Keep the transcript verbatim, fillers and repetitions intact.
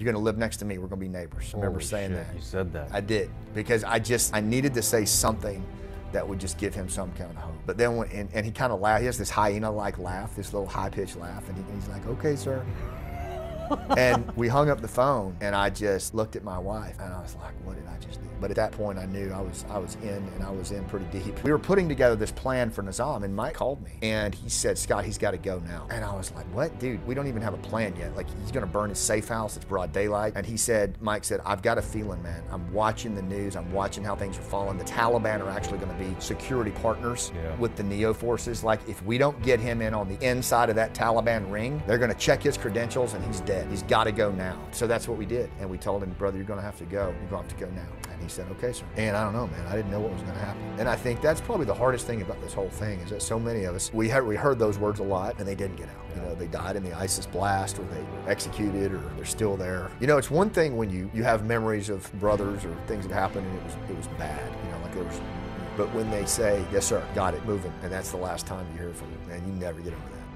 You're going to live next to me. We're going to be neighbors. I Holy remember saying shit, that. You said that. I did, because I just, I needed to say something that would just give him some kind of hope. But then, when, and, and he kind of laughed. He has this hyena-like laugh, this little high-pitched laugh, and, he, and he's like, okay, sir. And we hung up the phone, and I just looked at my wife, and I was like, what did I just do? But at that point, I knew I was I was in, and I was in pretty deep. We were putting together this plan for Nezam, and Mike called me, and he said, Scott, he's got to go now. And I was like, what? Dude, we don't even have a plan yet. Like, he's going to burn his safe house. It's broad daylight. And he said, Mike said, I've got a feeling, man. I'm watching the news. I'm watching how things are falling. The Taliban are actually going to be security partners yeah. with the Neo forces. Like, if we don't get him in on the inside of that Taliban ring, they're going to check his credentials, and he's dead. He's got to go now. So that's what we did. And we told him, brother, you're going to have to go. You're going to have to go now. And he said, okay, sir. And I don't know, man. I didn't know what was going to happen. And I think that's probably the hardest thing about this whole thing, is that so many of us, we heard, we heard those words a lot, and they didn't get out. You know, they died in the ISIS blast, or they were executed, or they're still there. You know, it's one thing when you, you have memories of brothers or things that happened, and it was, it was bad. You know, like there was, but when they say, yes, sir, got it, moving, and that's the last time you hear from them, man, you never get over that.